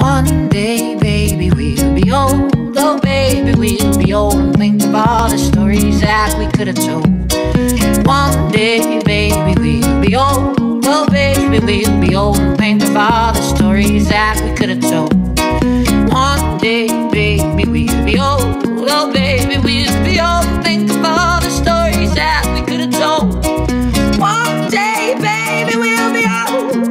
One day, baby, we'll be old. Oh, baby, we'll be old and think of all the stories that we could have told. One day, baby, we'll be old. Oh, baby, we'll be old and think of all the stories that we could have told. One day, baby, we'll be old. Oh, baby, we'll be old and think of all the stories that we could have told. One day, baby, we'll be old.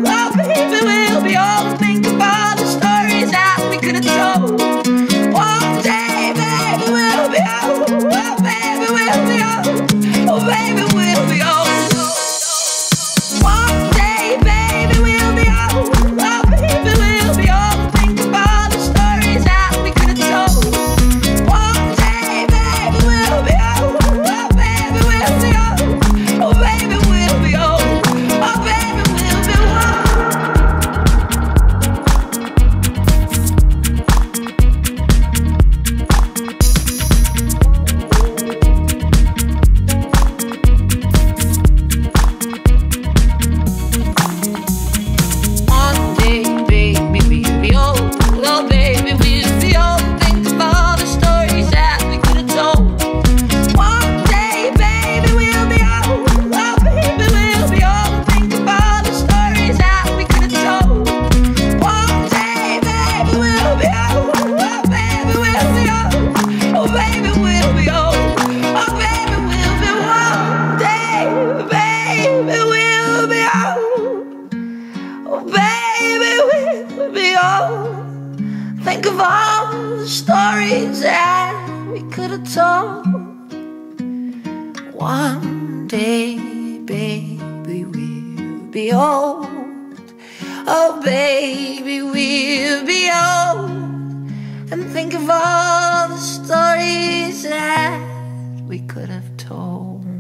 Oh, baby, we'll be old and think of all the stories that we could have told. One day, baby, we'll be old. Oh, baby, we'll be old. Oh, baby, we'll be old. Think of all the stories that we could have told. One day, baby, we'll be old. Oh, baby, we'll be old. And think of all the stories that we could have told.